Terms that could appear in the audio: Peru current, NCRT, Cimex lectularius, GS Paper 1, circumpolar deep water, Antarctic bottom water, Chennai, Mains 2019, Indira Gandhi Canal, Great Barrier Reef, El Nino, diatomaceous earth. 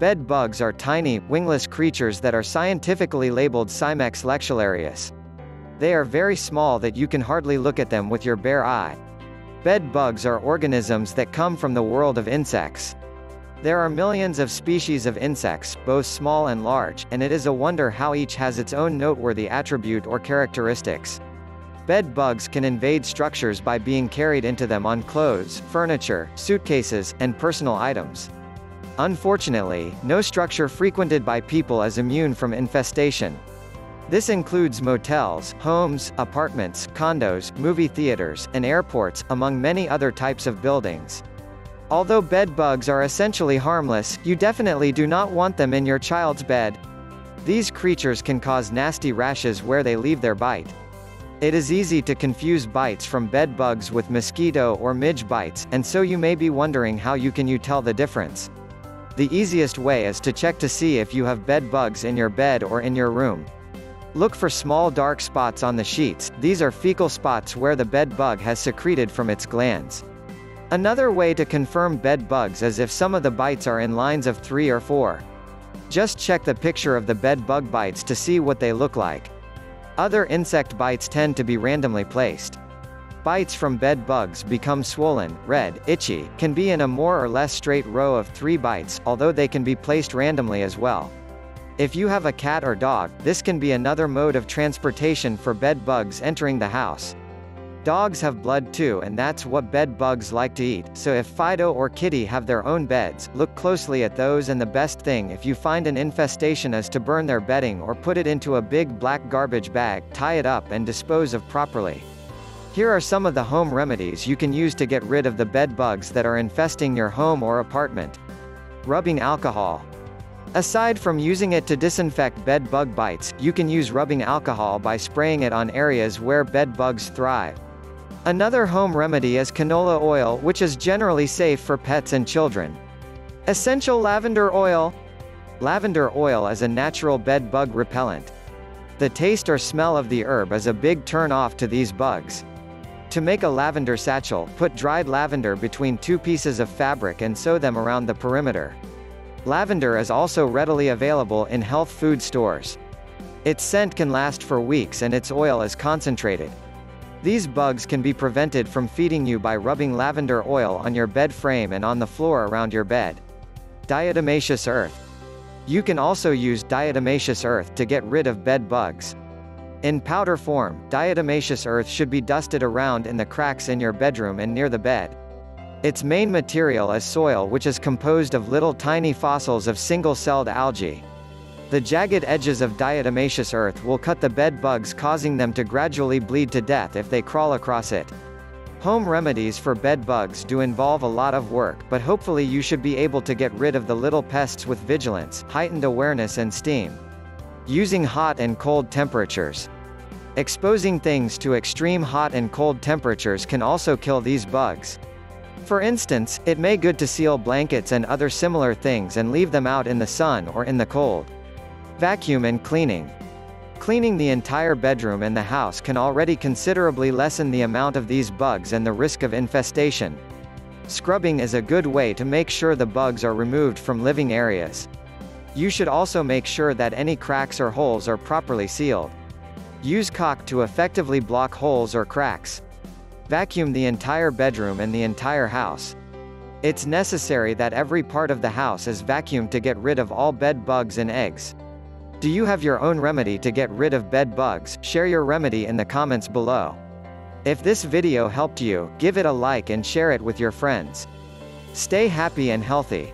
Bed bugs are tiny, wingless creatures that are scientifically labeled Cimex lectularius. They are very small that you can hardly look at them with your bare eye. Bed bugs are organisms that come from the world of insects. There are millions of species of insects, both small and large, and it is a wonder how each has its own noteworthy attribute or characteristics. Bed bugs can invade structures by being carried into them on clothes, furniture, suitcases, and personal items. Unfortunately, no structure frequented by people is immune from infestation. This includes motels, homes, apartments, condos, movie theaters, and airports, among many other types of buildings. Although bed bugs are essentially harmless, you definitely do not want them in your child's bed. These creatures can cause nasty rashes where they leave their bite. It is easy to confuse bites from bed bugs with mosquito or midge bites, and so you may be wondering how you can tell the difference. The easiest way is to check to see if you have bed bugs in your bed or in your room. Look for small dark spots on the sheets. These are fecal spots where the bed bug has secreted from its glands. Another way to confirm bed bugs is if some of the bites are in lines of 3 or 4. Just check the picture of the bed bug bites to see what they look like. Other insect bites tend to be randomly placed. Bites from bed bugs become swollen, red, itchy, can be in a more or less straight row of 3 bites, although they can be placed randomly as well. If you have a cat or dog, this can be another mode of transportation for bed bugs entering the house. Dogs have blood too, and that's what bed bugs like to eat, so if Fido or Kitty have their own beds, look closely at those, and the best thing if you find an infestation is to burn their bedding or put it into a big black garbage bag, tie it up and dispose of properly. Here are some of the home remedies you can use to get rid of the bed bugs that are infesting your home or apartment. Rubbing alcohol. Aside from using it to disinfect bed bug bites, you can use rubbing alcohol by spraying it on areas where bed bugs thrive. Another home remedy is canola oil, which is generally safe for pets and children. Essential lavender oil. Lavender oil is a natural bed bug repellent. The taste or smell of the herb is a big turn-off to these bugs. To make a lavender satchel, put dried lavender between 2 pieces of fabric and sew them around the perimeter. Lavender is also readily available in health food stores. Its scent can last for weeks and its oil is concentrated. These bugs can be prevented from feeding you by rubbing lavender oil on your bed frame and on the floor around your bed. Diatomaceous earth. You can also use diatomaceous earth to get rid of bed bugs. In powder form, diatomaceous earth should be dusted around in the cracks in your bedroom and near the bed. Its main material is soil, which is composed of little tiny fossils of single-celled algae. The jagged edges of diatomaceous earth will cut the bed bugs, causing them to gradually bleed to death if they crawl across it. Home remedies for bed bugs do involve a lot of work, but hopefully you should be able to get rid of the little pests with vigilance, heightened awareness and steam. Using hot and cold temperatures. Exposing things to extreme hot and cold temperatures can also kill these bugs. For instance, it may be good to seal blankets and other similar things and leave them out in the sun or in the cold. Vacuum and cleaning. Cleaning the entire bedroom and the house can already considerably lessen the amount of these bugs and the risk of infestation. Scrubbing is a good way to make sure the bugs are removed from living areas. You should also make sure that any cracks or holes are properly sealed. Use caulk to effectively block holes or cracks. Vacuum the entire bedroom and the entire house. It's necessary that every part of the house is vacuumed to get rid of all bed bugs and eggs. Do you have your own remedy to get rid of bed bugs? Share your remedy in the comments below. If this video helped you, give it a like and share it with your friends. Stay happy and healthy.